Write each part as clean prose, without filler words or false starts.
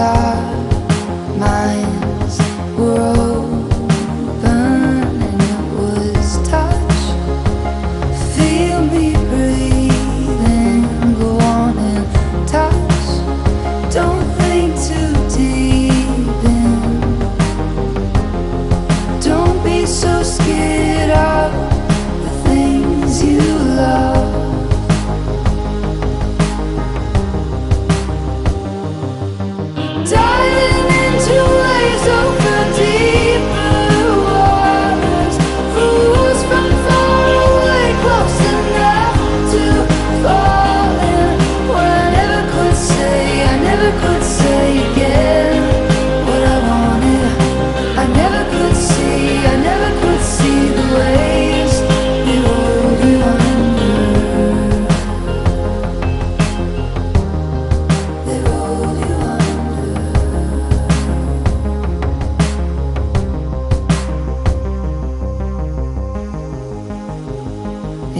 our minds were open and it was touch. Feel me breathing, go on and touch. Don't think too deep in. Don't be so scared of the things you love.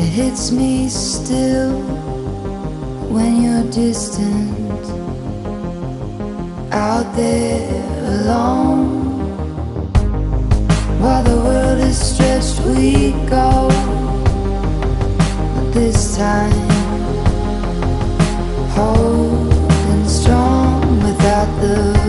It hits me still when you're distant, out there alone, while the world is stretched, we go. But this time, holding strong without the